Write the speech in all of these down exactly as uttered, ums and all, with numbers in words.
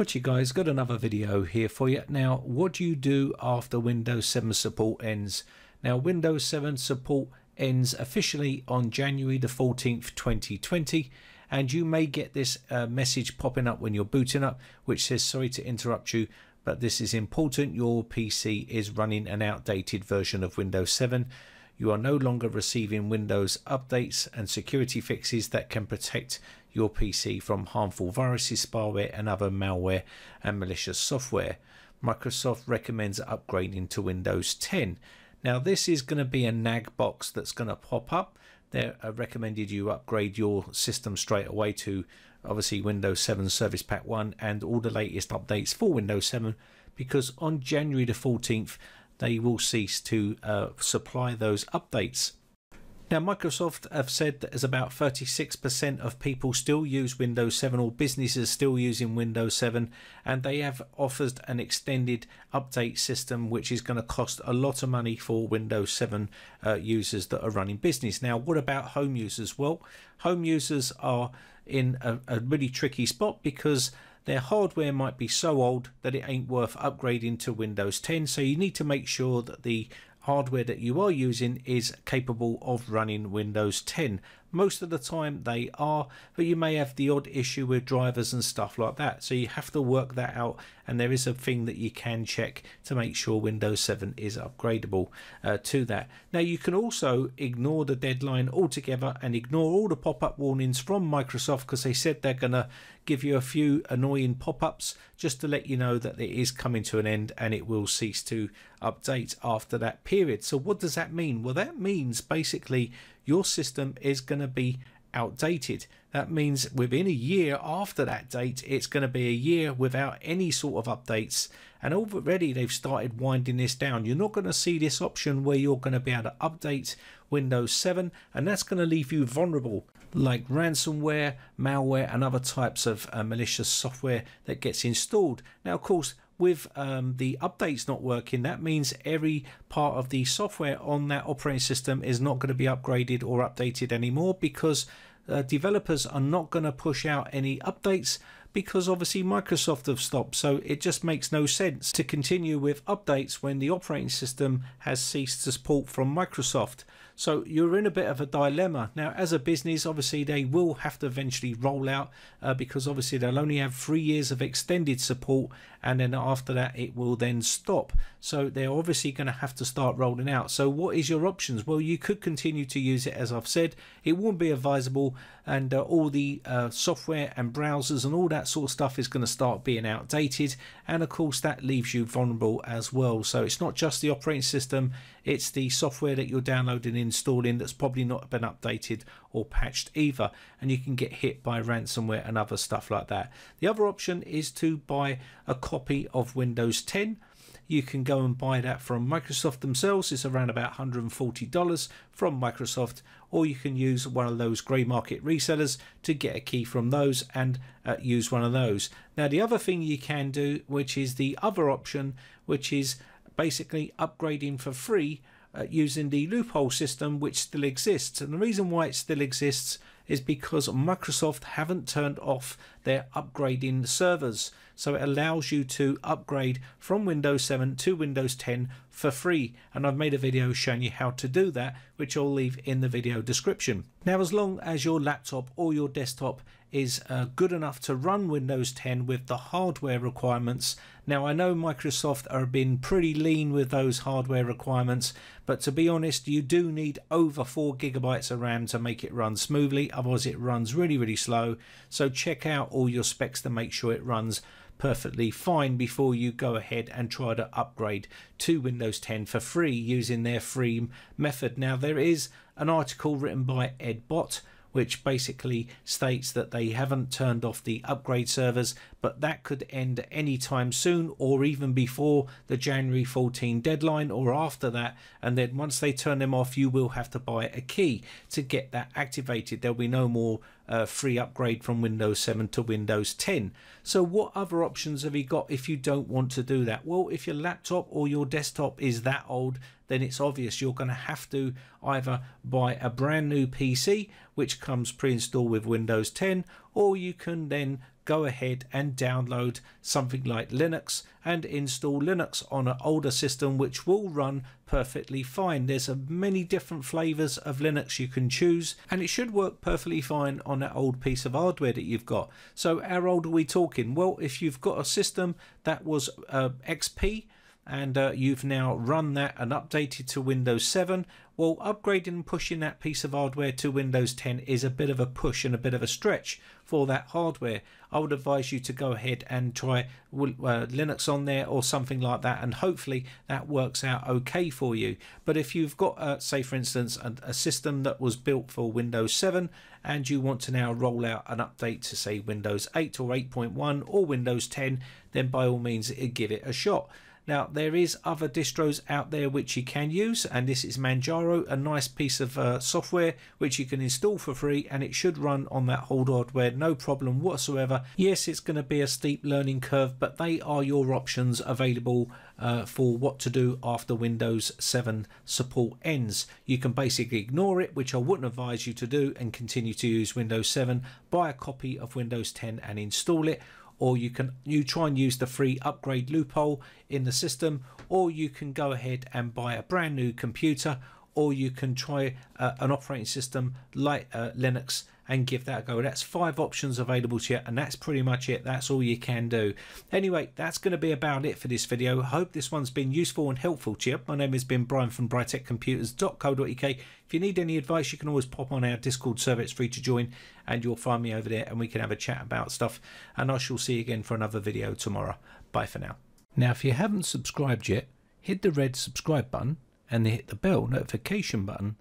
What you guys, got another video here for you. Now, what do you do after Windows seven support ends? Now, Windows seven support ends officially on January the fourteenth twenty twenty, and you may get this uh, message popping up when you're booting up which says, sorry to interrupt you, but this is important. Your P C is running an outdated version of Windows seven. You are no longer receiving Windows updates and security fixes that can protect your P C from harmful viruses, spyware and other malware and malicious software. Microsoft recommends upgrading to Windows ten. Now this is going to be a nag box that's going to pop up. They recommended you upgrade your system straight away to obviously Windows seven Service Pack one and all the latest updates for Windows seven, because on January the fourteenth they will cease to uh, supply those updates. Now Microsoft have said that there's about thirty-six percent of people still use Windows seven, or businesses still using Windows seven, and they have offered an extended update system which is going to cost a lot of money for Windows seven uh, users that are running business. Now what about home users? Well, home users are in a, a really tricky spot because their hardware might be so old that it ain't worth upgrading to Windows ten, so you need to make sure that the hardware that you are using is capable of running Windows ten. Most of the time they are, but you may have the odd issue with drivers and stuff like that, so you have to work that out, and there is a thing that you can check to make sure Windows seven is upgradable uh, to that. Now you can also ignore the deadline altogether and ignore all the pop-up warnings from Microsoft, because they said they're gonna give you a few annoying pop-ups just to let you know that it is coming to an end and it will cease to update after that period. So what does that mean? Well, that means basically your system is going to be outdated. That means within a year after that date, it's going to be a year without any sort of updates, and already they've started winding this down. You're not going to see this option where you're going to be able to update Windows seven, and that's going to leave you vulnerable, like ransomware, malware and other types of uh, malicious software that gets installed. Now of course, with um, the updates not working, that means every part of the software on that operating system is not going to be upgraded or updated anymore, because uh, developers are not going to push out any updates, because obviously Microsoft have stopped. So it just makes no sense to continue with updates when the operating system has ceased to support from Microsoft. So you're in a bit of a dilemma. Now as a business, obviously they will have to eventually roll out uh, because obviously they'll only have three years of extended support, and then after that it will then stop. So they're obviously going to have to start rolling out. So what is your options? Well, you could continue to use it, as I've said, it won't be advisable, and uh, all the uh, software and browsers and all that sort of stuff is going to start being outdated, and of course that leaves you vulnerable as well. So it's not just the operating system, it's the software that you're downloading and installing that's probably not been updated or patched either, and you can get hit by ransomware and other stuff like that. The other option is to buy a copy of Windows ten. You can go and buy that from Microsoft themselves. It's around about one hundred forty dollars from Microsoft, or you can use one of those grey market resellers to get a key from those and uh, use one of those. Now the other thing you can do, which is the other option, which is basically upgrading for free uh, using the loophole system which still exists. And the reason why it still exists is because Microsoft haven't turned off their upgrading servers, so it allows you to upgrade from Windows seven to Windows ten for free, and I've made a video showing you how to do that, which I'll leave in the video description. Now as long as your laptop or your desktop is uh, good enough to run Windows ten with the hardware requirements. Now I know Microsoft are been pretty lean with those hardware requirements, but to be honest, you do need over four gigabytes of RAM to make it run smoothly, otherwise it runs really really slow. So check out all your specs to make sure it runs perfectly fine before you go ahead and try to upgrade to Windows ten for free using their free method. Now there is an article written by Ed Bott which basically states that they haven't turned off the upgrade servers, but that could end any time soon, or even before the January fourteenth deadline or after that, and then once they turn them off you will have to buy a key to get that activated. There'll be no more uh, free upgrade from Windows seven to Windows ten. So what other options have you got if you don't want to do that? Well, if your laptop or your desktop is that old then it's obvious you're going to have to either buy a brand new P C, which comes pre-installed with Windows ten, or you can then go ahead and download something like Linux and install Linux on an older system, which will run perfectly fine. There's a many different flavors of Linux you can choose, and it should work perfectly fine on that old piece of hardware that you've got. So how old are we talking? Well, if you've got a system that was uh, X P, and uh, you've now run that and updated to Windows seven, well, upgrading and pushing that piece of hardware to Windows ten is a bit of a push and a bit of a stretch for that hardware. I would advise you to go ahead and try uh, Linux on there or something like that, and hopefully that works out okay for you. But if you've got, uh, say for instance, a, a system that was built for Windows seven and you want to now roll out an update to say Windows eight or eight point one or Windows ten, then by all means give it a shot. Now, there is other distros out there which you can use, and this is Manjaro, a nice piece of uh, software which you can install for free, and it should run on that old hardware no problem whatsoever. Yes, it's going to be a steep learning curve, but they are your options available uh, for what to do after Windows seven support ends. You can basically ignore it, which I wouldn't advise you to do, and continue to use Windows seven, buy a copy of Windows ten and install it, or you can you try and use the free upgrade loophole in the system, or you can go ahead and buy a brand new computer, or you can try uh, an operating system like uh, Linux and give that a go. That's five options available to you, and that's pretty much it. That's all you can do. Anyway, that's going to be about it for this video. I hope this one's been useful and helpful to you. My name has been Brian from Britec dot co dot U K. If you need any advice, you can always pop on our Discord server. It's free to join, and you'll find me over there, and we can have a chat about stuff. And I shall see you again for another video tomorrow. Bye for now. Now, if you haven't subscribed yet, hit the red subscribe button and hit the bell notification button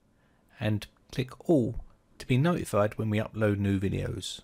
and click all to be notified when we upload new videos.